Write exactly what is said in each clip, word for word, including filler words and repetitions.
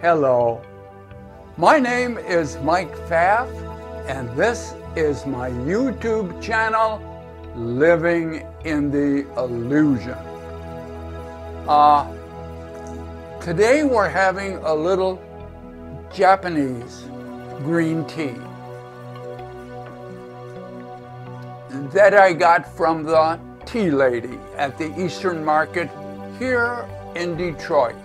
Hello, my name is Mike Faff, and this is my YouTube channel, Living in the Illusion. Uh, today we're having a little Japanese green tea that I got from the tea lady at the Eastern Market here in Detroit,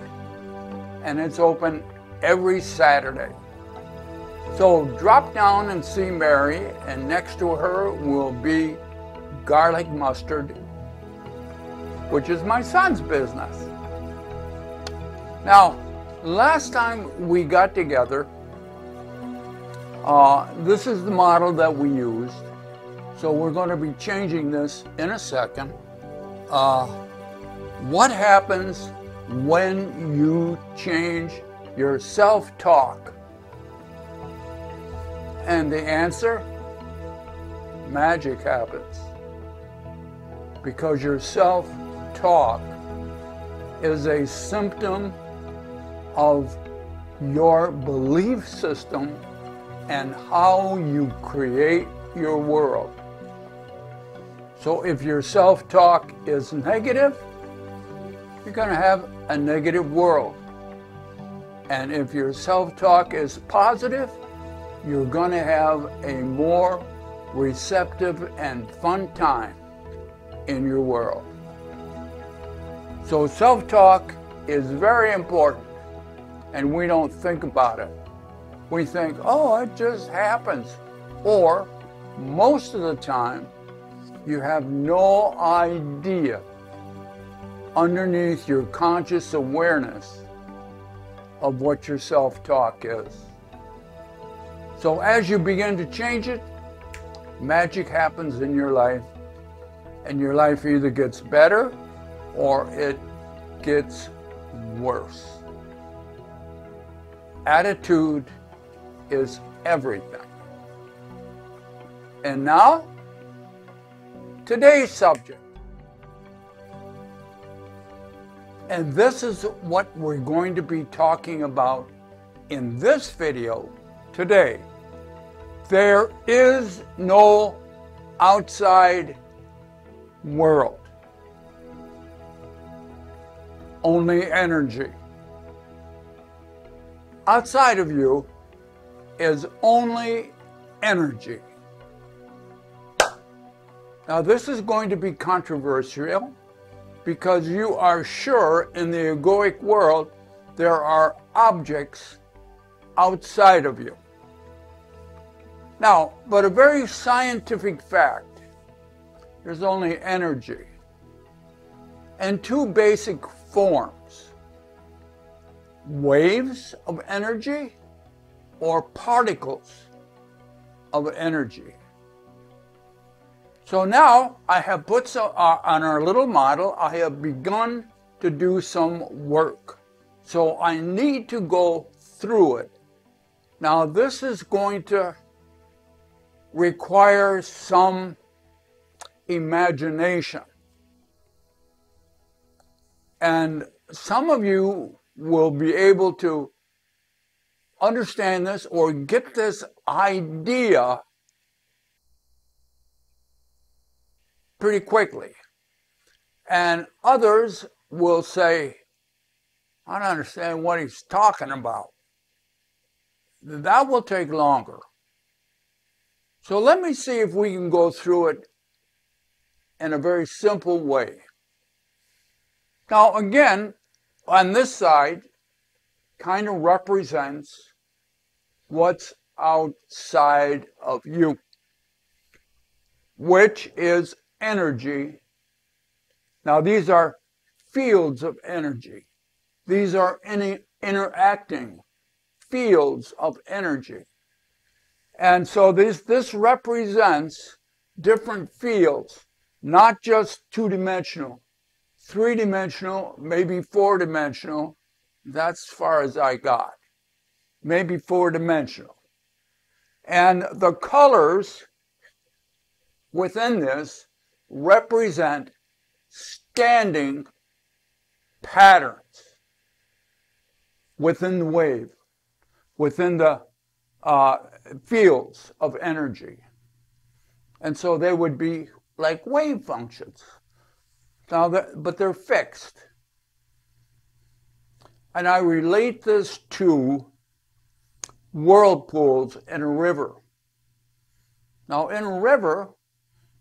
and it's open every Saturday. So drop down and see Mary, and next to her will be garlic mustard, which is my son's business. Now, last time we got together, uh, this is the model that we used. So we're going to be changing this in a second. Uh, what happens when you change your self-talk? And the answer? Magic happens. Because your self-talk is a symptom of your belief system and how you create your world. So if your self-talk is negative, you're going to have a negative world. And if your self-talk is positive, you're going to have a more receptive and fun time in your world. So self-talk is very important, and we don't think about it. We think, oh, it just happens. Or most of the time, you have no idea underneath your conscious awareness of what your self-talk is. So as you begin to change it, magic happens in your life, and your life either gets better or it gets worse. Attitude is everything. And now, today's subject. And this is what we're going to be talking about in this video today. There is no outside world, only energy. Outside of you is only energy. Now, this is going to be controversial, because you are sure in the egoic world there are objects outside of you. Now, but a very scientific fact, there's only energy and two basic forms: waves of energy or particles of energy. So now I have put some, uh, on our little model, I have begun to do some work. So I need to go through it. Now this is going to require some imagination. And some of you will be able to understand this or get this idea pretty quickly. And others will say, I don't understand what he's talking about. That will take longer. So let me see if we can go through it in a very simple way. Now again, on this side kind of represents what's outside of you, which is energy. Now these are fields of energy. These are any interacting fields of energy. And so this, this represents different fields, not just two-dimensional, three-dimensional, maybe four-dimensional. That's as far as I got. maybe four-dimensional. And the colors within this represent standing patterns within the wave, within the uh, fields of energy. And so they would be like wave functions. Now, they're, but they're fixed. And I relate this to whirlpools in a river. Now, in a river,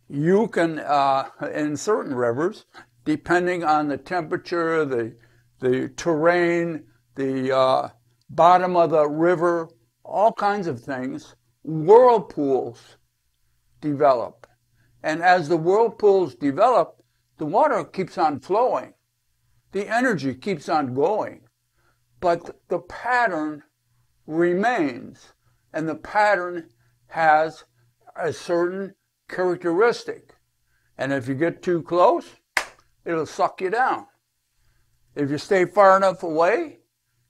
you can, uh, in certain rivers, depending on the temperature, the, the terrain, the uh, bottom of the river, all kinds of things, whirlpools develop. And as the whirlpools develop, the water keeps on flowing. The energy keeps on going. But the pattern remains, and the pattern has a certain characteristic. And if you get too close, it'll suck you down. If you stay far enough away,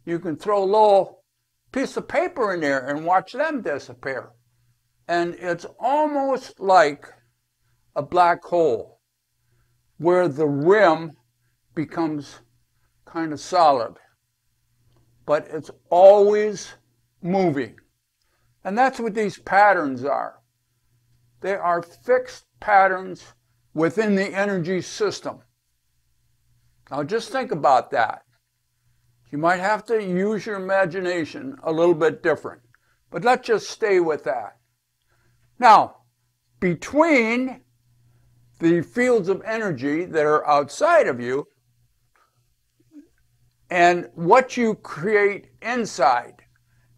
you can throw a little piece of paper in there and watch them disappear. And it's almost like a black hole, where the rim becomes kind of solid, but it's always moving. And that's what these patterns are. They are fixed patterns within the energy system. Now just think about that. You might have to use your imagination a little bit different, but let's just stay with that. Now, between the fields of energy that are outside of you and what you create inside,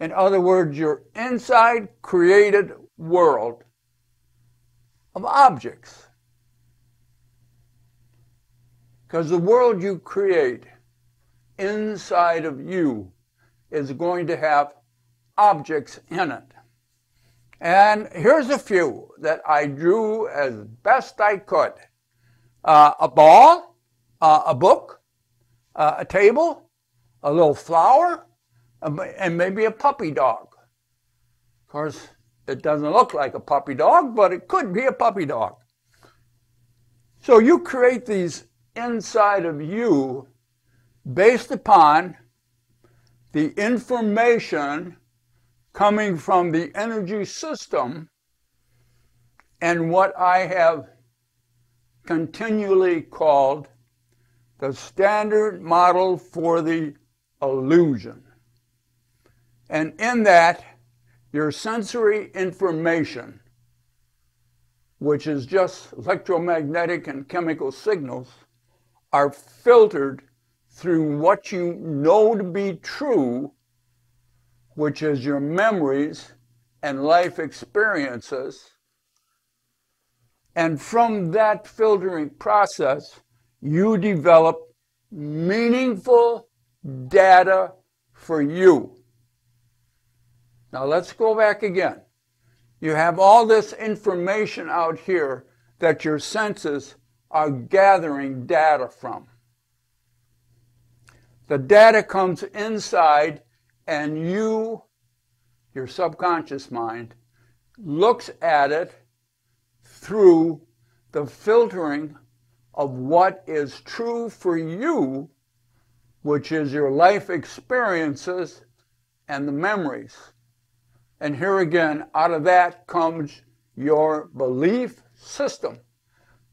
in other words, your inside created world of objects. Because the world you create inside of you is going to have objects in it. And here's a few that I drew as best I could. Uh, a ball, uh, a book, uh, a table, a little flower, and maybe a puppy dog. Of course, it doesn't look like a puppy dog, but it could be a puppy dog. So you create these inside of you based upon the information coming from the energy system and what I have continually called the standard model for the illusion. And in that, your sensory information, which is just electromagnetic and chemical signals, are filtered through what you know to be true, which is your memories and life experiences. And from that filtering process, you develop meaningful data for you. Now let's go back again. You have all this information out here that your senses are gathering data from. The data comes inside, and you, your subconscious mind, looks at it through the filtering of what is true for you, which is your life experiences and the memories. And here again, out of that comes your belief system.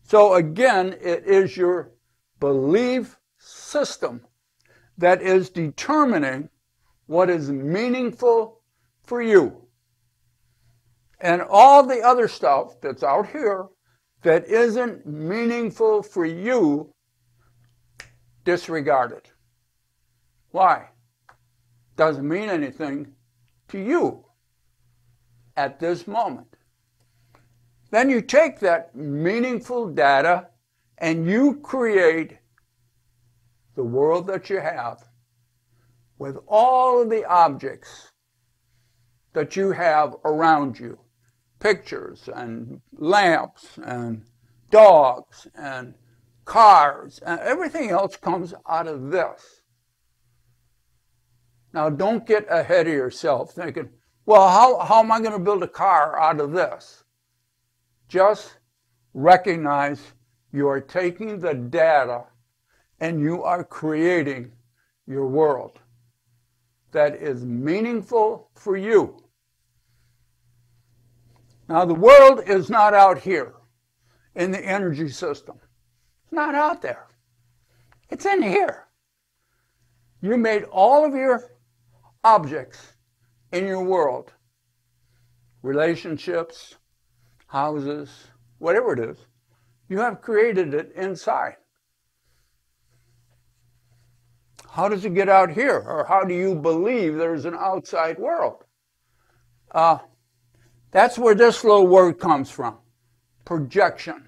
So again, it is your belief system that is determining what is meaningful for you. And all the other stuff that's out here that isn't meaningful for you, disregard it. Why? Doesn't mean anything to you at this moment. Then you take that meaningful data and you create the world that you have, with all of the objects that you have around you, pictures and lamps and dogs and cars, and everything else comes out of this. Now, don't get ahead of yourself thinking, well, how, how am I going to build a car out of this? Just recognize you are taking the data and you are creating your world that is meaningful for you. Now, the world is not out here in the energy system. It's not out there. It's in here. You made all of your objects in your world, relationships, houses, whatever it is, you have created it inside. How does it get out here? Or how do you believe there's an outside world? Uh, that's where this little word comes from, projection.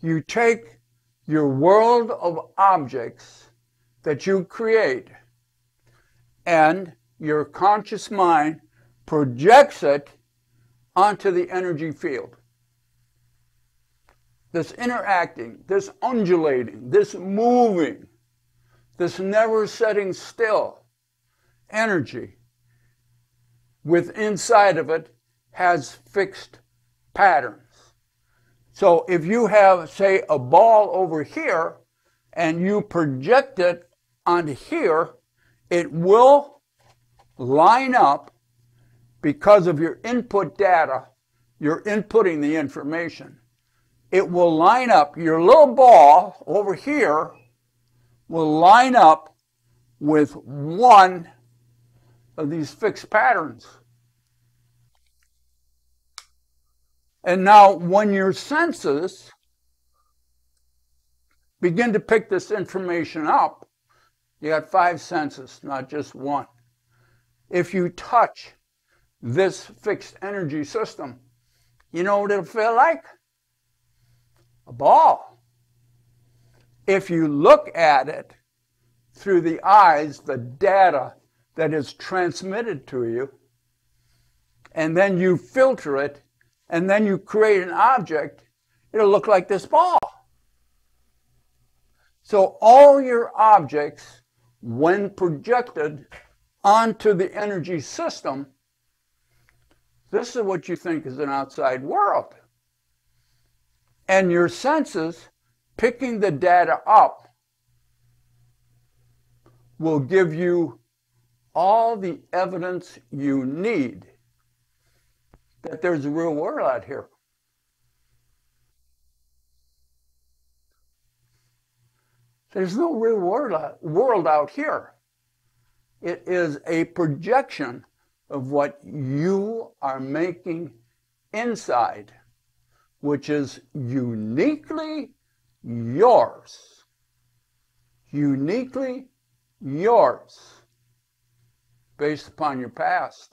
You take your world of objects that you create, and your conscious mind projects it onto the energy field. This interacting, this undulating, this moving, this never setting still energy with inside of it has fixed patterns. So if you have, say, a ball over here and you project it onto here, it will line up because of your input data. You're inputting the information. It will line up. Your little ball over here will line up with one of these fixed patterns. And now when your senses begin to pick this information up, you got five senses, not just one. If you touch this fixed energy system, you know what it'll feel like? A ball. If you look at it through the eyes, the data that is transmitted to you, and then you filter it, and then you create an object, it'll look like this ball. So all your objects, when projected onto the energy system, this is what you think is an outside world. And your senses picking the data up will give you all the evidence you need that there's a real world out here. There's no real world, world out here. It is a projection of what you are making inside, which is uniquely yours. Uniquely yours, based upon your past.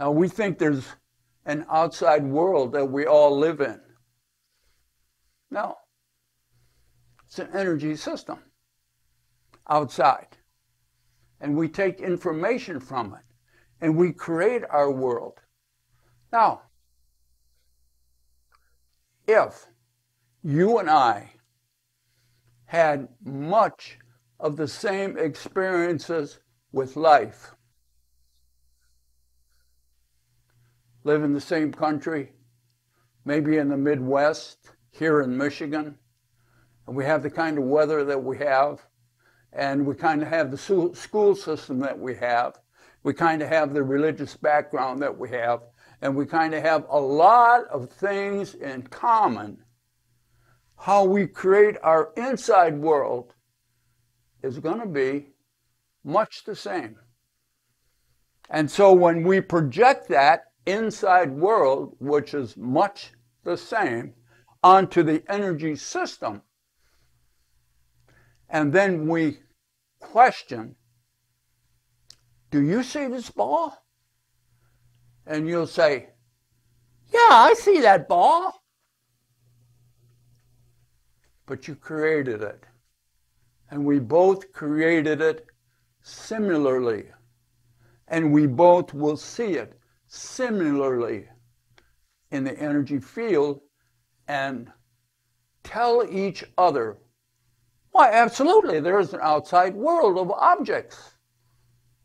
Now, we think there's an outside world that we all live in. No. It's an energy system outside. And we take information from it, and we create our world. Now, if you and I had much of the same experiences with life, live in the same country, maybe in the Midwest, here in Michigan, and we have the kind of weather that we have, and we kind of have the school system that we have, we kind of have the religious background that we have, and we kind of have a lot of things in common. How we create our inside world is going to be much the same. And so when we project that inside world, which is much the same, onto the energy system, and then we question, do you see this ball? And you'll say, yeah, I see that ball. But you created it. And we both created it similarly. And we both will see it similarly in the energy field and tell each other Why, absolutely, there is an outside world of objects,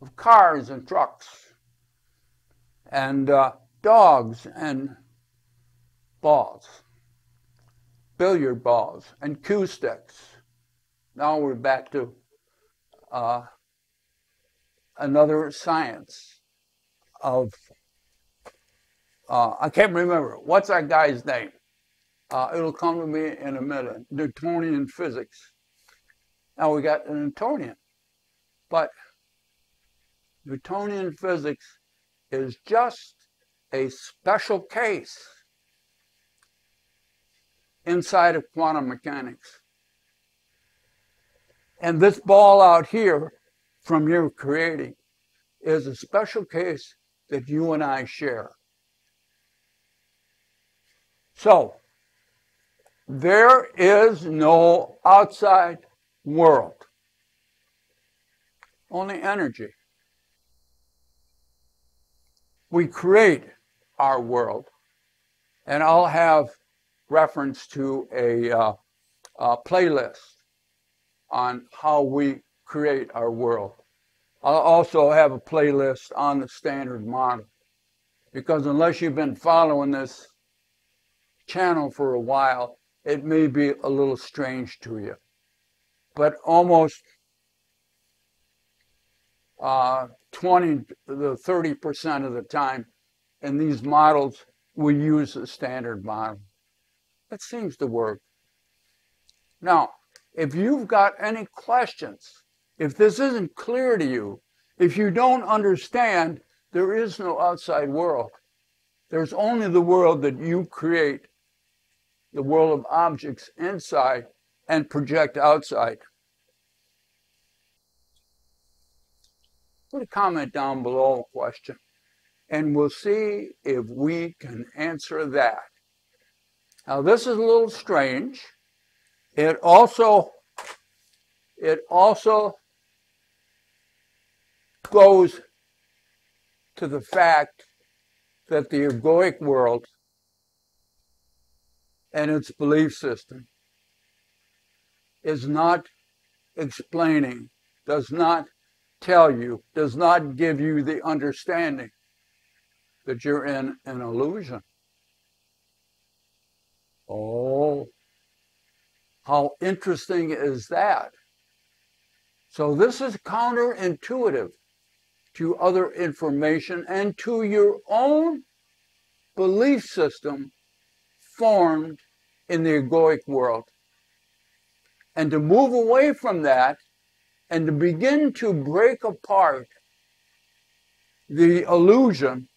of cars and trucks, and uh, dogs and balls, billiard balls, and cue sticks. Now we're back to uh, another science of, uh, I can't remember, what's that guy's name? Uh, it'll come to me in a minute, Newtonian physics. Now we got an Newtonian, but Newtonian physics is just a special case inside of quantum mechanics. And this ball out here from your creating is a special case that you and I share. So, there is no outside world, only energy. We create our world, and I'll have reference to a, uh, a playlist on how we create our world. I'll also have a playlist on the standard model, because unless you've been following this channel for a while, it may be a little strange to you. But almost uh, twenty to thirty percent of the time in these models, we use the standard model. That seems to work. Now, if you've got any questions, if this isn't clear to you, if you don't understand, there is no outside world. There's only the world that you create, the world of objects inside and project outside. Put a comment down below, a question, and we'll see if we can answer that. Now, this is a little strange. It also, it also goes to the fact that the egoic world and its belief system is not explaining, does not tell you, does not give you the understanding that you're in an illusion. Oh, how interesting is that? So this is counterintuitive to other information and to your own belief system formed in the egoic world. And to move away from that and to begin to break apart the illusion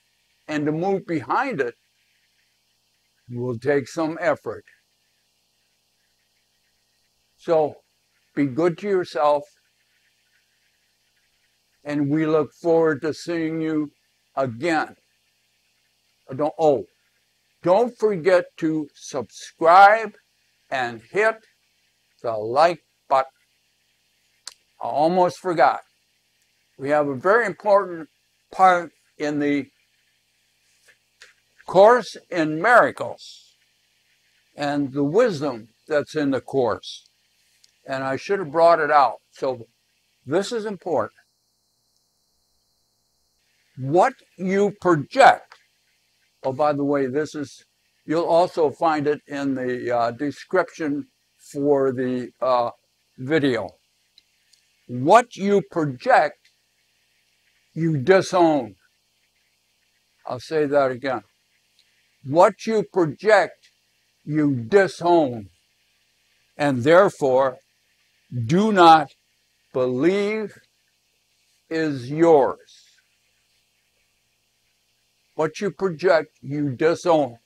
and to move behind it will take some effort. So be good to yourself, and we look forward to seeing you again. Don't, oh, don't forget to subscribe and hit the like button. I almost forgot. We have a very important part in the Course in Miracles and the wisdom that's in the Course. And I should have brought it out. So this is important. What you project, oh, by the way, this is, you'll also find it in the uh, description for the uh, video. What you project, you disown. I'll say that again. What you project, you disown, and therefore do not believe is yours. What you project, you disown.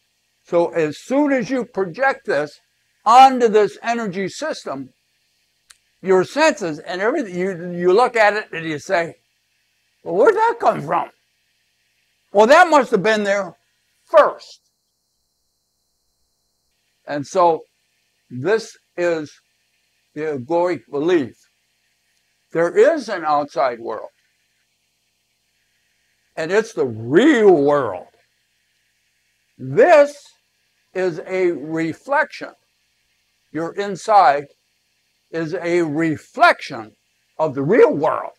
So as soon as you project this onto this energy system, your senses and everything, you, you look at it and you say, well, where'd that come from? Well, that must have been there first. And so this is the egoic belief. There is an outside world. And it's the real world. This is a reflection. Your inside is a reflection of the real world.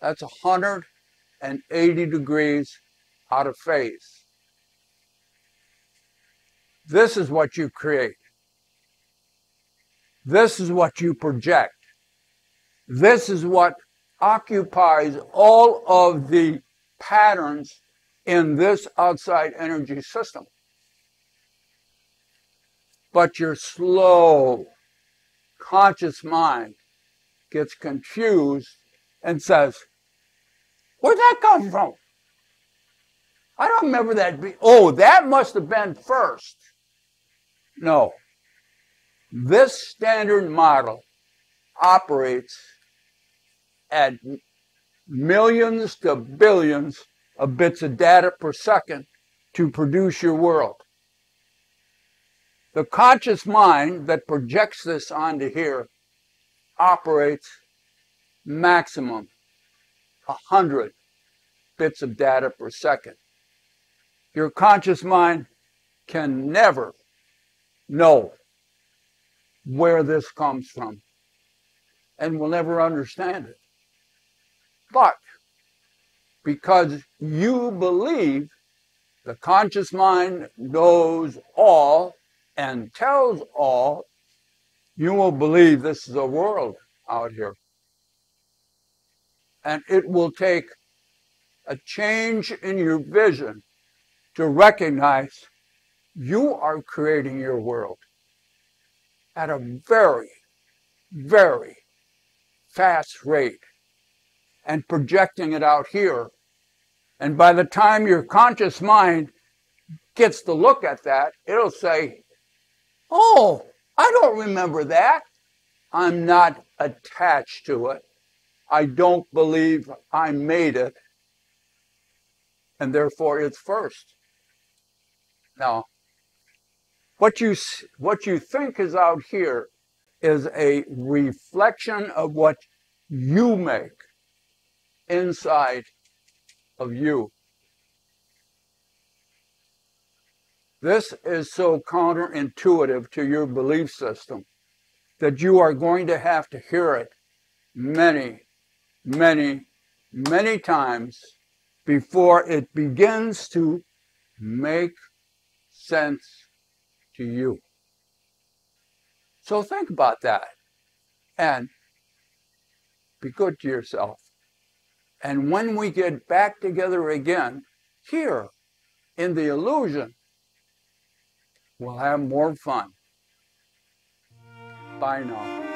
That's one hundred eighty degrees out of phase. This is what you create. This is what you project. This is what occupies all of the patterns in this outside energy system. But your slow, conscious mind gets confused and says, where'd that come from? I don't remember that. Be oh, that must have been first. No. This standard model operates at millions to billions of bits of data per second to produce your world. The conscious mind that projects this onto here operates maximum one hundred bits of data per second. Your conscious mind can never know where this comes from and will never understand it. But because you believe the conscious mind knows all and tells all, you will believe this is a world out here. And it will take a change in your vision to recognize you are creating your world at a very, very fast rate, and projecting it out here. And by the time your conscious mind gets to look at that, it'll say, oh, I don't remember that. I'm not attached to it. I don't believe I made it. And therefore, it's first. Now, what you, what you think is out here is a reflection of what you make inside of you. This is so counterintuitive to your belief system that you are going to have to hear it many, many, many times before it begins to make sense to you. So think about that and be good to yourself. And when we get back together again, here in the illusion, we'll have more fun. Bye now.